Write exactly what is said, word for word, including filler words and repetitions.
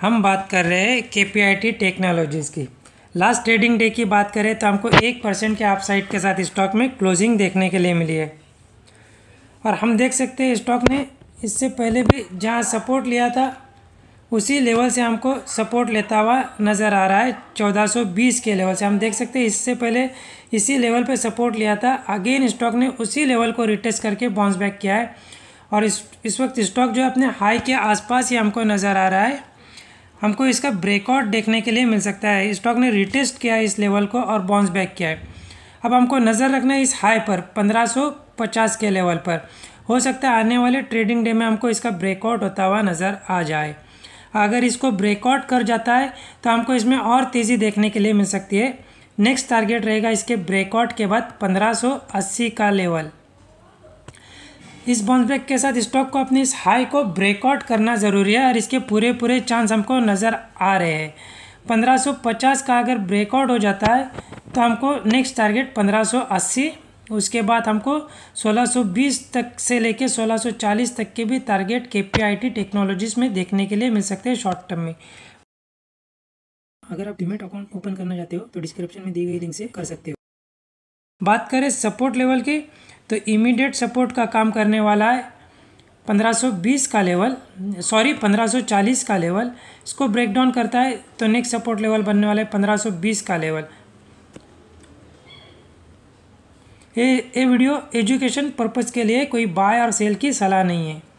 हम बात कर रहे हैं केपीआईटी टेक्नोलॉजीज़ की। लास्ट ट्रेडिंग डे की बात करें तो हमको एक परसेंट के अपसाइड के साथ स्टॉक में क्लोजिंग देखने के लिए मिली है और हम देख सकते हैं स्टॉक ने इससे पहले भी जहां सपोर्ट लिया था उसी लेवल से हमको सपोर्ट लेता हुआ नज़र आ रहा है। चौदह सौ बीस के लेवल से हम देख सकते हैं इससे पहले इसी लेवल पे सपोर्ट लिया था। अगेन स्टॉक ने उसी लेवल को रिटेस्ट करके बाउंस बैक किया है और इस इस वक्त स्टॉक जो है अपने हाई के आसपास ही हमको नज़र आ रहा है। हमको इसका ब्रेकआउट देखने के लिए मिल सकता है। स्टॉक ने रिटेस्ट किया है इस लेवल को और बाउंस बैक किया है। अब हमको नज़र रखना है इस हाई पर पंद्रह सौ पचास के लेवल पर। हो सकता है आने वाले ट्रेडिंग डे में हमको इसका ब्रेकआउट होता हुआ नज़र आ जाए। अगर इसको ब्रेकआउट कर जाता है तो हमको इसमें और तेज़ी देखने के लिए मिल सकती है। नेक्स्ट टारगेट रहेगा इसके ब्रेकआउट के बाद पंद्रह सौ अस्सी का लेवल। इस बाउंस बैक के साथ स्टॉक को अपने इस हाई को ब्रेकआउट करना ज़रूरी है और इसके पूरे पूरे चांस हमको नज़र आ रहे हैं। पंद्रह सौ पचास का अगर ब्रेकआउट हो जाता है तो हमको नेक्स्ट टारगेट पंद्रह सौ अस्सी, उसके बाद हमको सोलह सौ बीस तक से लेके सोलह सौ चालीस तक के भी टारगेट केपीआईटी टेक्नोलॉजीज़ में देखने के लिए मिल सकते हैं शॉर्ट टर्म में। अगर आप डीमैट अकाउंट ओपन करना चाहते हो तो डिस्क्रिप्शन में दी गई लिंक से कर सकते हो। बात करें सपोर्ट लेवल की तो इमीडिएट सपोर्ट का काम करने वाला है पंद्रह सौ बीस का लेवल, सॉरी पंद्रह सौ चालीस का लेवल। इसको ब्रेकडाउन करता है तो नेक्स्ट सपोर्ट लेवल बनने वाला है पंद्रह सौ बीस का लेवल। ये ये वीडियो एजुकेशन पर्पज़ के लिए, कोई बाय और सेल की सलाह नहीं है।